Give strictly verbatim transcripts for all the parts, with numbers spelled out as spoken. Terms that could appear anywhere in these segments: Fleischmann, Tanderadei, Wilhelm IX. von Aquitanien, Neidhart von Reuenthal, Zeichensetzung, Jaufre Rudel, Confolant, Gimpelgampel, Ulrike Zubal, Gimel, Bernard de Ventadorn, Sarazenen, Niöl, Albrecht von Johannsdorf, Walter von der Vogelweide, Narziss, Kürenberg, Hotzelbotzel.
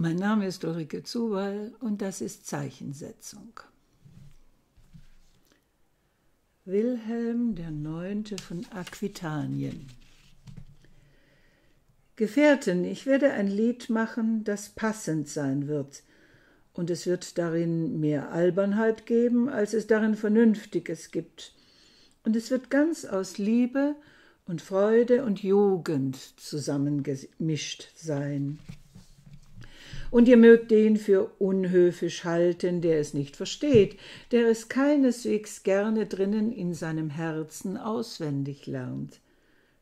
Mein Name ist Ulrike Zubal und das ist Zeichensetzung. Wilhelm der Neunte von Aquitanien. Gefährten, ich werde ein Lied machen, das passend sein wird, und es wird darin mehr Albernheit geben, als es darin Vernünftiges gibt, und es wird ganz aus Liebe und Freude und Jugend zusammengemischt sein. Und ihr mögt den für unhöfisch halten, der es nicht versteht, der es keineswegs gerne drinnen in seinem Herzen auswendig lernt.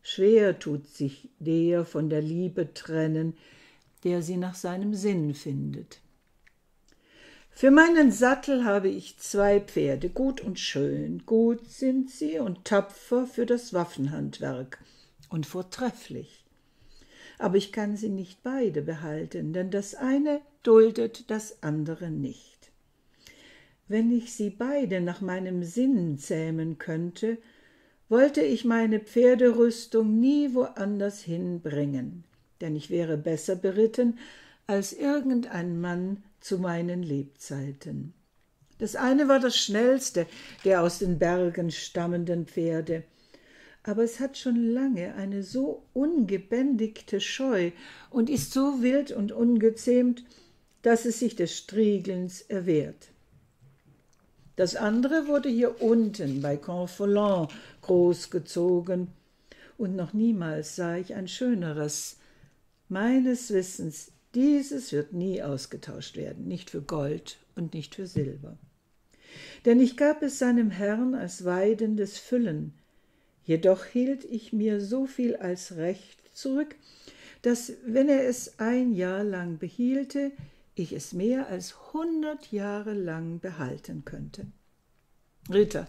Schwer tut sich der von der Liebe trennen, der sie nach seinem Sinn findet. Für meinen Sattel habe ich zwei Pferde, gut und schön, gut sind sie und tapfer für das Waffenhandwerk und vortrefflich. Aber ich kann sie nicht beide behalten, denn das eine duldet das andere nicht. Wenn ich sie beide nach meinem Sinn zähmen könnte, wollte ich meine Pferderüstung nie woanders hinbringen, denn ich wäre besser beritten als irgendein Mann zu meinen Lebzeiten. Das eine war das schnellste der aus den Bergen stammenden Pferde, aber es hat schon lange eine so ungebändigte Scheu und ist so wild und ungezähmt, dass es sich des Striegelns erwehrt. Das andere wurde hier unten bei Confolant großgezogen, und noch niemals sah ich ein schöneres. Meines Wissens, dieses wird nie ausgetauscht werden, nicht für Gold und nicht für Silber. Denn ich gab es seinem Herrn als weidendes Füllen, jedoch hielt ich mir so viel als recht zurück, dass, wenn er es ein Jahr lang behielte, ich es mehr als hundert Jahre lang behalten könnte. Ritter,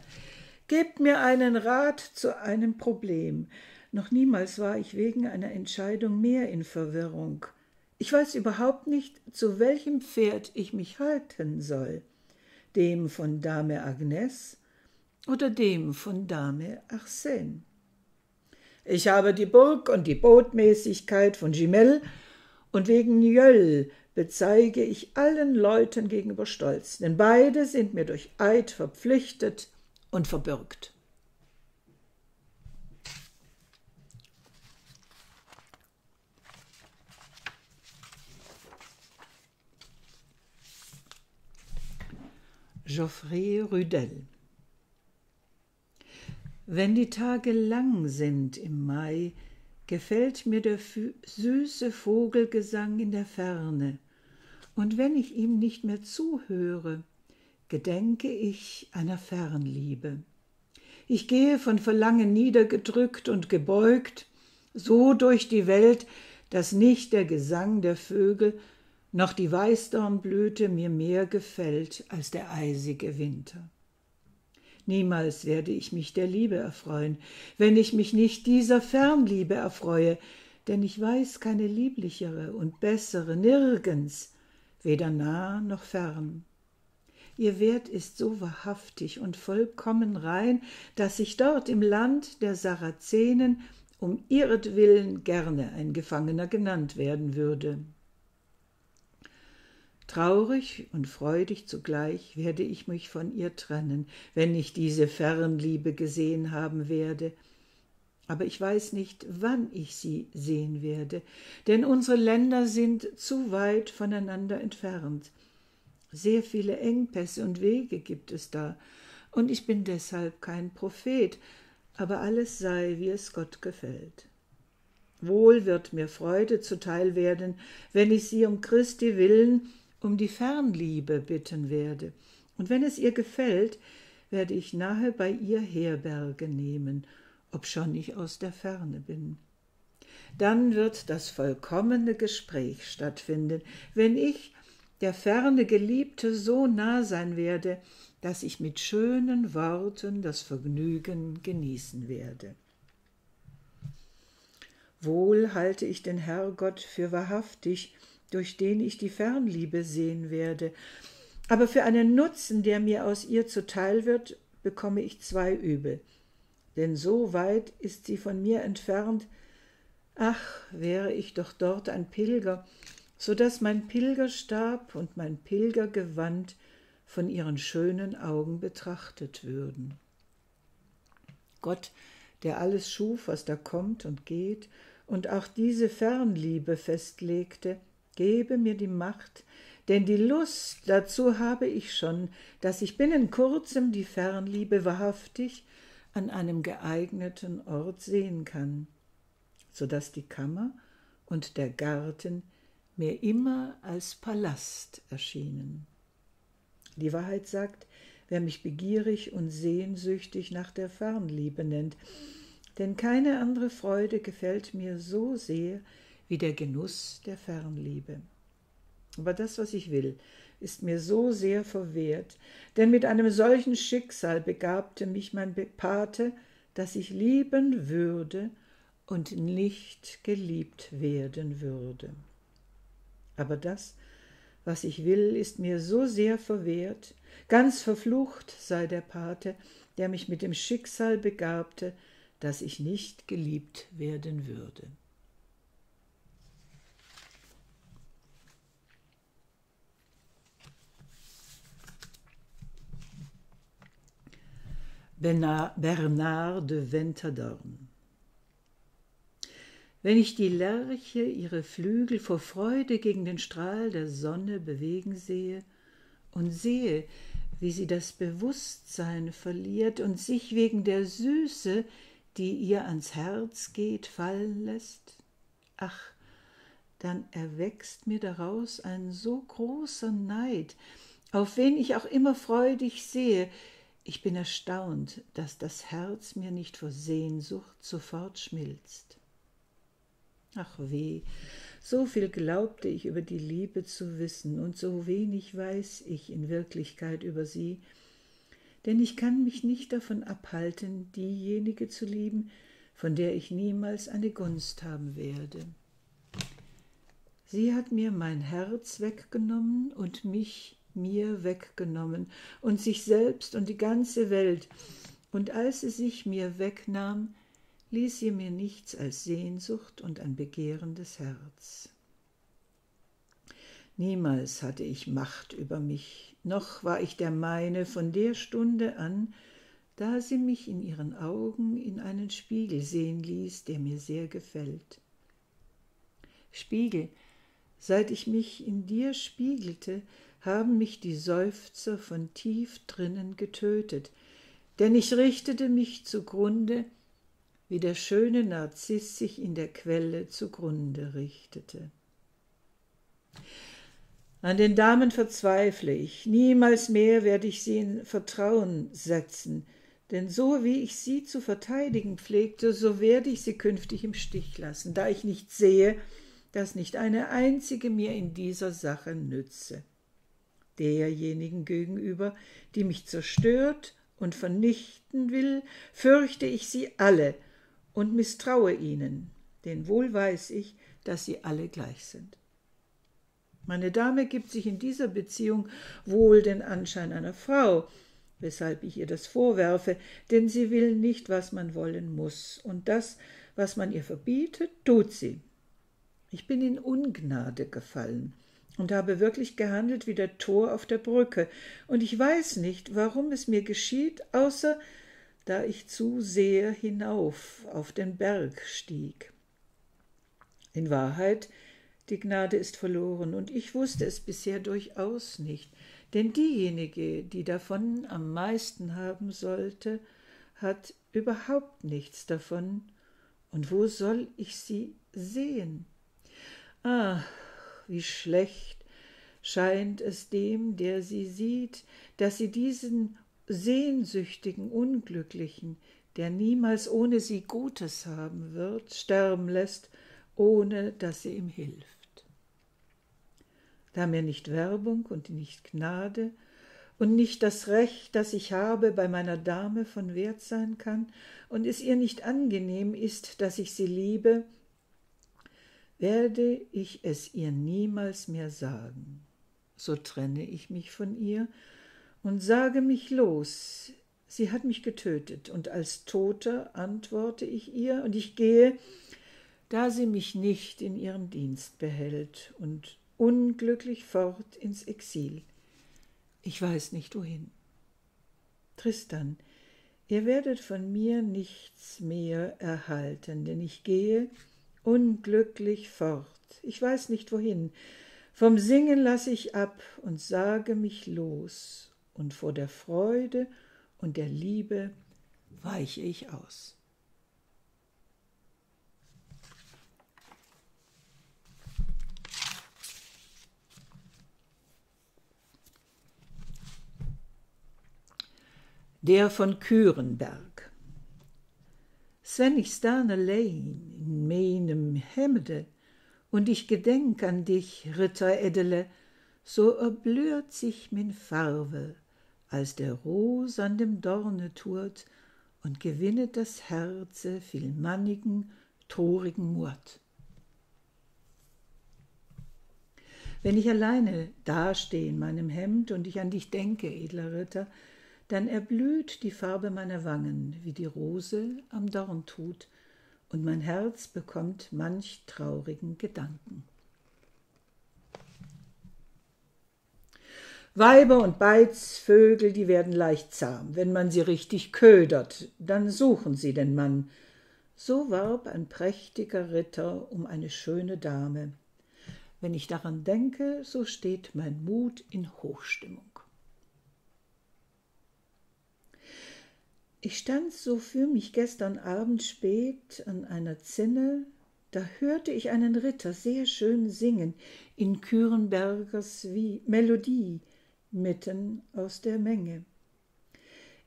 gebt mir einen Rat zu einem Problem. Noch niemals war ich wegen einer Entscheidung mehr in Verwirrung. Ich weiß überhaupt nicht, zu welchem Pferd ich mich halten soll. Dem von Dame Agnes oder dem von Dame Arsène. Ich habe die Burg und die Botmäßigkeit von Gimel, und wegen Niöl bezeige ich allen Leuten gegenüber Stolz, denn beide sind mir durch Eid verpflichtet und verbürgt. Jaufre Rudel. Wenn die Tage lang sind im Mai, gefällt mir der süße Vogelgesang in der Ferne, und wenn ich ihm nicht mehr zuhöre, gedenke ich einer Fernliebe. Ich gehe von Verlangen niedergedrückt und gebeugt, so durch die Welt, dass nicht der Gesang der Vögel noch die Weißdornblüte mir mehr gefällt als der eisige Winter. Niemals werde ich mich der Liebe erfreuen, wenn ich mich nicht dieser Fernliebe erfreue, denn ich weiß keine lieblichere und bessere nirgends, weder nah noch fern. Ihr Wert ist so wahrhaftig und vollkommen rein, dass ich dort im Land der Sarazenen um ihretwillen gerne ein Gefangener genannt werden würde. Traurig und freudig zugleich werde ich mich von ihr trennen, wenn ich diese Fernliebe gesehen haben werde. Aber ich weiß nicht, wann ich sie sehen werde, denn unsere Länder sind zu weit voneinander entfernt. Sehr viele Engpässe und Wege gibt es da, und ich bin deshalb kein Prophet, aber alles sei, wie es Gott gefällt. Wohl wird mir Freude zuteil werden, wenn ich sie um Christi willen um die Fernliebe bitten werde, und wenn es ihr gefällt, werde ich nahe bei ihr Herberge nehmen, obschon ich aus der Ferne bin. Dann wird das vollkommene Gespräch stattfinden, wenn ich, der ferne Geliebte, so nah sein werde, dass ich mit schönen Worten das Vergnügen genießen werde. Wohl halte ich den Herrgott für wahrhaftig, durch den ich die Fernliebe sehen werde. Aber für einen Nutzen, der mir aus ihr zuteil wird, bekomme ich zwei Übel. Denn so weit ist sie von mir entfernt. Ach, wäre ich doch dort ein Pilger so dass mein Pilgerstab und mein Pilgergewand von ihren schönen Augen betrachtet würden. Gott, der alles schuf, was da kommt und geht, und auch diese Fernliebe festlegte, gebe mir die Macht, denn die Lust dazu habe ich schon, dass ich binnen kurzem die Fernliebe wahrhaftig an einem geeigneten Ort sehen kann, so dass die Kammer und der Garten mir immer als Palast erschienen. Die Wahrheit sagt, wer mich begierig und sehnsüchtig nach der Fernliebe nennt, denn keine andere Freude gefällt mir so sehr wie der Genuss der Fernliebe. Aber das, was ich will, ist mir so sehr verwehrt, denn mit einem solchen Schicksal begabte mich mein Pate, dass ich lieben würde und nicht geliebt werden würde. Aber das, was ich will, ist mir so sehr verwehrt, ganz verflucht sei der Pate, der mich mit dem Schicksal begabte, dass ich nicht geliebt werden würde. Bernard de Ventadorn. Wenn ich die Lerche ihre Flügel vor Freude gegen den Strahl der Sonne bewegen sehe und sehe, wie sie das Bewusstsein verliert und sich wegen der Süße, die ihr ans Herz geht, fallen lässt, ach, dann erwächst mir daraus ein so großer Neid, auf wen ich auch immer freudig sehe. Ich bin erstaunt, dass das Herz mir nicht vor Sehnsucht sofort schmilzt. Ach weh, so viel glaubte ich über die Liebe zu wissen und so wenig weiß ich in Wirklichkeit über sie, denn ich kann mich nicht davon abhalten, diejenige zu lieben, von der ich niemals eine Gunst haben werde. Sie hat mir mein Herz weggenommen und mich mir weggenommen und sich selbst und die ganze Welt, und als sie sich mir wegnahm, ließ sie mir nichts als Sehnsucht und ein begehrendes Herz. Niemals hatte ich Macht über mich, noch war ich der meine von der Stunde an, da sie mich in ihren Augen in einen Spiegel sehen ließ, der mir sehr gefällt. Spiegel, seit ich mich in dir spiegelte, haben mich die Seufzer von tief drinnen getötet, denn ich richtete mich zugrunde, wie der schöne Narziss sich in der Quelle zugrunde richtete. An den Damen verzweifle ich, niemals mehr werde ich sie in Vertrauen setzen, denn so wie ich sie zu verteidigen pflegte, so werde ich sie künftig im Stich lassen, da ich nicht sehe, dass nicht eine einzige mir in dieser Sache nütze, derjenigen gegenüber, die mich zerstört und vernichten will, fürchte ich sie alle und misstraue ihnen, denn wohl weiß ich, dass sie alle gleich sind. Meine Dame gibt sich in dieser Beziehung wohl den Anschein einer Frau, weshalb ich ihr das vorwerfe, denn sie will nicht, was man wollen muss, und das, was man ihr verbietet, tut sie. Ich bin in Ungnade gefallen und habe wirklich gehandelt wie der Tor auf der Brücke, und ich weiß nicht, warum es mir geschieht, außer da ich zu sehr hinauf auf den Berg stieg. In Wahrheit, die Gnade ist verloren, und ich wusste es bisher durchaus nicht, denn diejenige, die davon am meisten haben sollte, hat überhaupt nichts davon, und wo soll ich sie sehen? Ah, wie schlecht scheint es dem, der sie sieht, dass sie diesen sehnsüchtigen Unglücklichen, der niemals ohne sie Gutes haben wird, sterben lässt, ohne dass sie ihm hilft. Da mir nicht Werbung und nicht Gnade und nicht das Recht, das ich habe, bei meiner Dame von Wert sein kann und es ihr nicht angenehm ist, dass ich sie liebe, werde ich es ihr niemals mehr sagen. So trenne ich mich von ihr und sage mich los. Sie hat mich getötet, und als Toter antworte ich ihr, und ich gehe, da sie mich nicht in ihrem Dienst behält, und unglücklich fort ins Exil. Ich weiß nicht, wohin. Tristan, ihr werdet von mir nichts mehr erhalten, denn ich gehe unglücklich fort. Ich weiß nicht, wohin. Vom Singen lasse ich ab und sage mich los, und vor der Freude und der Liebe weiche ich aus. Der von Kürenberg. Wenn ich stane allein in meinem Hemde und ich gedenk an dich, Ritter Edele, so erblüht sich min Farbe, als der Ros an dem Dorne tut und gewinnet das Herze viel mannigen, torigen Mut. Wenn ich alleine dastehe in meinem Hemd und ich an dich denke, edler Ritter, dann erblüht die Farbe meiner Wangen, wie die Rose am Dorn tut, und mein Herz bekommt manch traurigen Gedanken. Weiber und Beizvögel, die werden leicht zahm, wenn man sie richtig ködert, dann suchen sie den Mann. So warb ein prächtiger Ritter um eine schöne Dame. Wenn ich daran denke, so steht mein Mut in Hochstimmung. Ich stand so für mich gestern Abend spät an einer Zinne, da hörte ich einen Ritter sehr schön singen in Kürenbergers Melodie mitten aus der Menge.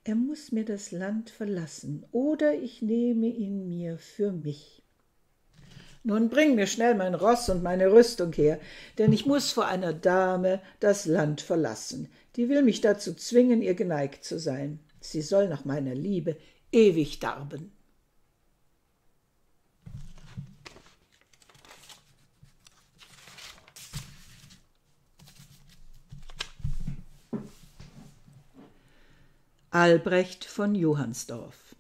Er muß mir das Land verlassen, oder ich nehme ihn mir für mich. Nun bring mir schnell mein Ross und meine Rüstung her, denn ich muß vor einer Dame das Land verlassen. Die will mich dazu zwingen, ihr geneigt zu sein. Sie soll nach meiner Liebe ewig darben. Albrecht von Johannsdorf.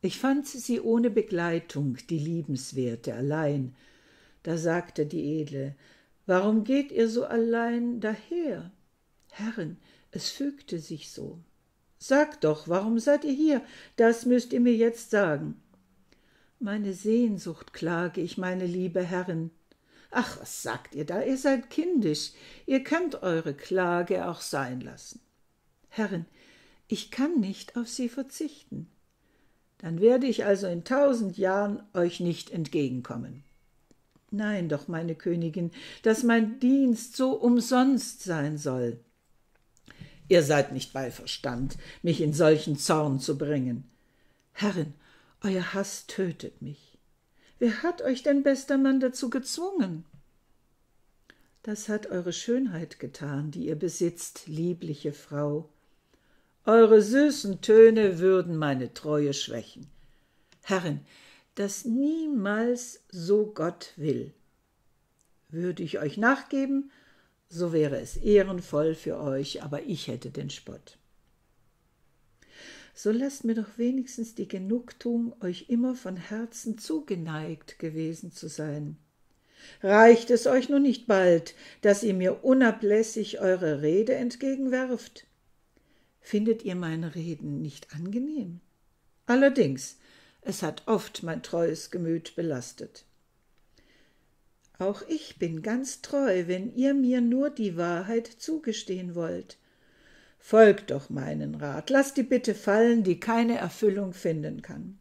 Ich fand sie ohne Begleitung, die Liebenswerte, allein. Da sagte die Edle, warum geht ihr so allein daher? Herren, es fügte sich so. Sagt doch, warum seid ihr hier? Das müsst ihr mir jetzt sagen. Meine Sehnsucht klage ich, meine liebe Herren. Ach, was sagt ihr da? Ihr seid kindisch. Ihr könnt eure Klage auch sein lassen. Herren, ich kann nicht auf sie verzichten. Dann werde ich also in tausend Jahren euch nicht entgegenkommen. Nein doch, meine Königin, dass mein Dienst so umsonst sein soll. Ihr seid nicht bei Verstand, mich in solchen Zorn zu bringen. Herren, euer Hass tötet mich. Wer hat euch denn, bester Mann, dazu gezwungen? Das hat eure Schönheit getan, die ihr besitzt, liebliche Frau. Eure süßen Töne würden meine Treue schwächen. Herren, das niemals so Gott will. Würde ich euch nachgeben, so wäre es ehrenvoll für euch, aber ich hätte den Spott. So lasst mir doch wenigstens die Genugtuung, euch immer von Herzen zugeneigt gewesen zu sein. Reicht es euch nun nicht bald, dass ihr mir unablässig eure Rede entgegenwerft? Findet ihr meine Reden nicht angenehm? Allerdings, es hat oft mein treues Gemüt belastet. Auch ich bin ganz treu, wenn ihr mir nur die Wahrheit zugestehen wollt. Folgt doch meinen Rat, lasst die Bitte fallen, die keine Erfüllung finden kann.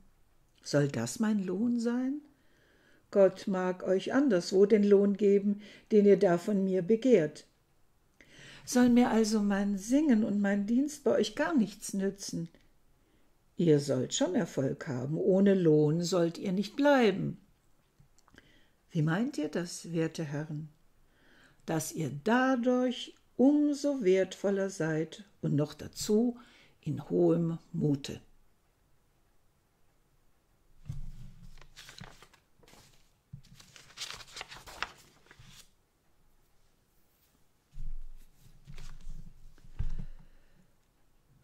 Soll das mein Lohn sein? Gott mag euch anderswo den Lohn geben, den ihr da von mir begehrt. Soll mir also mein Singen und mein Dienst bei euch gar nichts nützen? Ihr sollt schon Erfolg haben, ohne Lohn sollt ihr nicht bleiben. Wie meint ihr das, werte Herren? Dass ihr dadurch umso wertvoller seid und noch dazu in hohem Mute.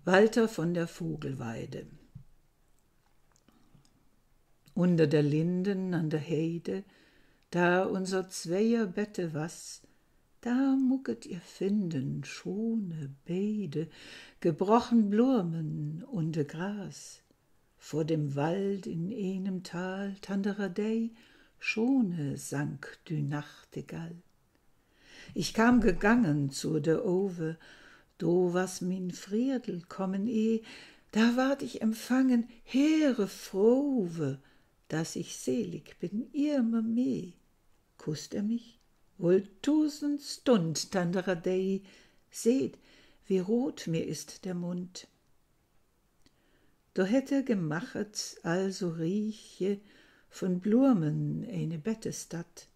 Walter von der Vogelweide. Unter der Linden an der Heide, da unser zweier Bette was, Da mucket ihr finden schone Beede, gebrochen Blumen und Gras. Vor dem Wald in einem Tal, Tanderadei, schone sank die Nachtigall. Ich kam gegangen zu der Owe, do was min Friedel kommen eh, da ward ich empfangen, Heere frohe, dass ich selig bin, immer meh. Kusst er mich? Wohl tausend Stund, Tanderadei, seht, wie rot mir ist der Mund. Do hätte gemachet, also rieche, von Blumen eine Bettestatt.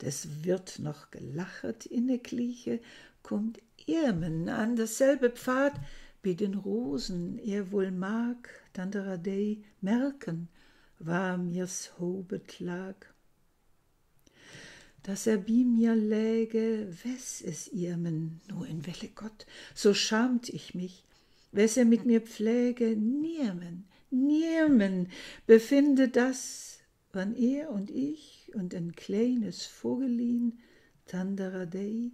Des wird noch gelachet in der Klieche, kommt Irmen an dasselbe Pfad, wie den Rosen ihr wohl mag, Tanderadei, merken, war mir's hobet lag. Dass er bi mir läge, wes es Irmen, nur in welle Gott, so schamt ich mich, wes er mit mir pflege, nirmen, nirmen, befinde das, wann er und ich und ein kleines Vogelin, Tanderadei,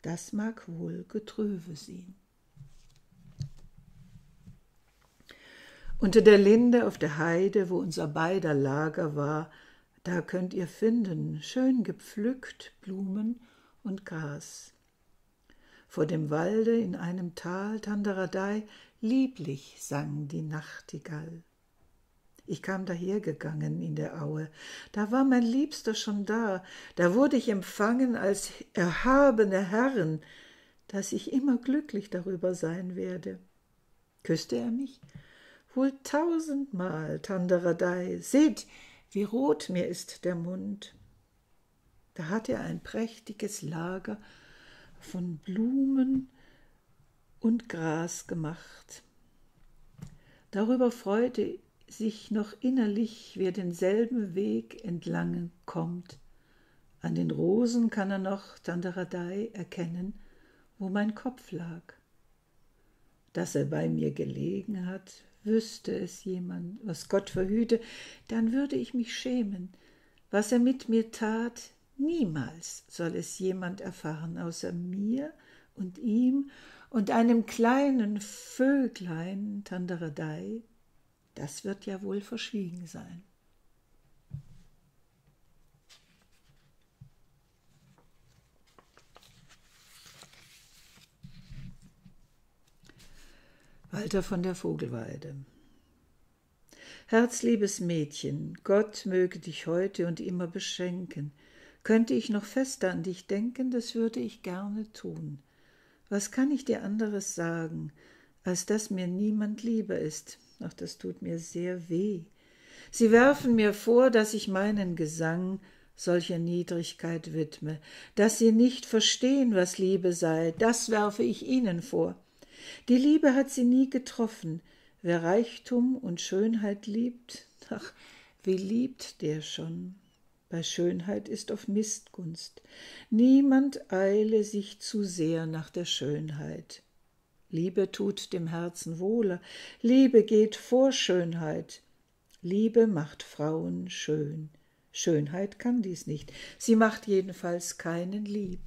das mag wohl Getröwe sein. Unter der Linde auf der Heide, wo unser beider Lager war, da könnt ihr finden, schön gepflückt, Blumen und Gras. Vor dem Walde in einem Tal, Tanderadei, lieblich sang die Nachtigall. Ich kam dahergegangen in der Aue, da war mein Liebster schon da, da wurde ich empfangen als erhabene Herrin, dass ich immer glücklich darüber sein werde. Küsste er mich? Wohl tausendmal, Tanderadei, seht, wie rot mir ist der Mund. Da hat er ein prächtiges Lager von Blumen und Gras gemacht. Darüber freute sich noch innerlich, wer denselben Weg entlang kommt. An den Rosen kann er noch, Tanderadei, erkennen, wo mein Kopf lag. Dass er bei mir gelegen hat, wüsste es jemand, was Gott verhüte, dann würde ich mich schämen. Was er mit mir tat, niemals soll es jemand erfahren, außer mir und ihm und einem kleinen Vöglein, Tanderadei. Das wird ja wohl verschwiegen sein. Walter von der Vogelweide. Herzliebes Mädchen, Gott möge dich heute und immer beschenken. Könnte ich noch fester an dich denken, das würde ich gerne tun. Was kann ich dir anderes sagen, als dass mir niemand lieber ist? Ach, das tut mir sehr weh. Sie werfen mir vor, dass ich meinen Gesang solcher Niedrigkeit widme, dass sie nicht verstehen, was Liebe sei, das werfe ich ihnen vor. Die Liebe hat sie nie getroffen. Wer Reichtum und Schönheit liebt, ach, wie liebt der schon? Bei Schönheit ist oft Missgunst. Niemand eile sich zu sehr nach der Schönheit. Liebe tut dem Herzen wohler, Liebe geht vor Schönheit. Liebe macht Frauen schön. Schönheit kann dies nicht, sie macht jedenfalls keinen lieb.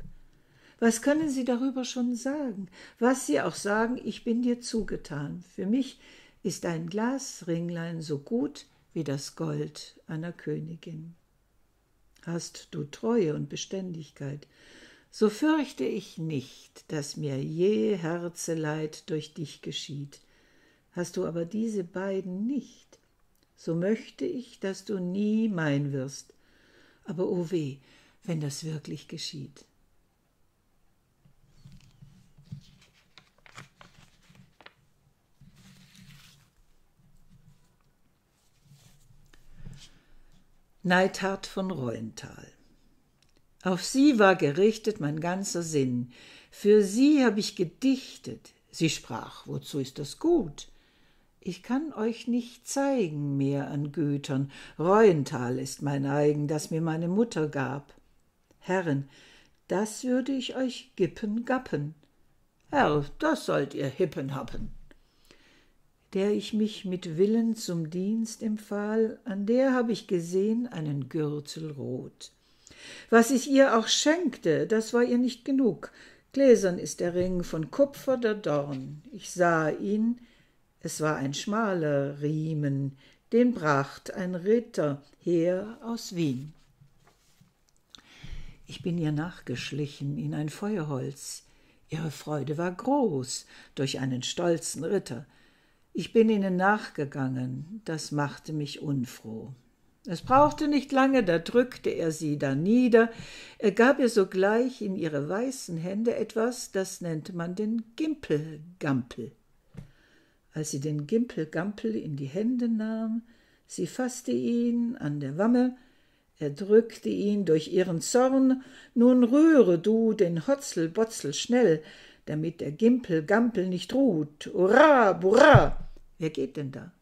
Was können sie darüber schon sagen? Was sie auch sagen, ich bin dir zugetan. Für mich ist ein Glasringlein so gut wie das Gold einer Königin. Hast du Treue und Beständigkeit, so fürchte ich nicht, dass mir je Herzeleid durch dich geschieht. Hast du aber diese beiden nicht, so möchte ich, dass du nie mein wirst. Aber o weh, wenn das wirklich geschieht. Neidhart von Reuenthal. Auf sie war gerichtet mein ganzer Sinn, für sie hab ich gedichtet. Sie sprach, wozu ist das gut? Ich kann euch nicht zeigen mehr an Gütern, Reuenthal ist mein eigen, das mir meine Mutter gab. Herren, das würde ich euch gippen gappen. Herr, das sollt ihr hippen happen. Der ich mich mit Willen zum Dienst empfahl, an der hab ich gesehen einen Gürtel rot. Was ich ihr auch schenkte, das war ihr nicht genug. Gläsern ist der Ring von Kupfer der Dorn. Ich sah ihn, es war ein schmaler Riemen, den bracht ein Ritter her aus Wien. Ich bin ihr nachgeschlichen in ein Feuerholz. Ihre Freude war groß durch einen stolzen Ritter. Ich bin ihnen nachgegangen, das machte mich unfroh. Es brauchte nicht lange, da drückte er sie da nieder. Er gab ihr sogleich in ihre weißen Hände etwas, das nennt man den Gimpelgampel. Als sie den Gimpelgampel in die Hände nahm, sie fasste ihn an der Wamme, er drückte ihn durch ihren Zorn, nun rühre du den Hotzelbotzel schnell, damit der Gimpelgampel nicht ruht. Hurra, hurra! Wer geht denn da?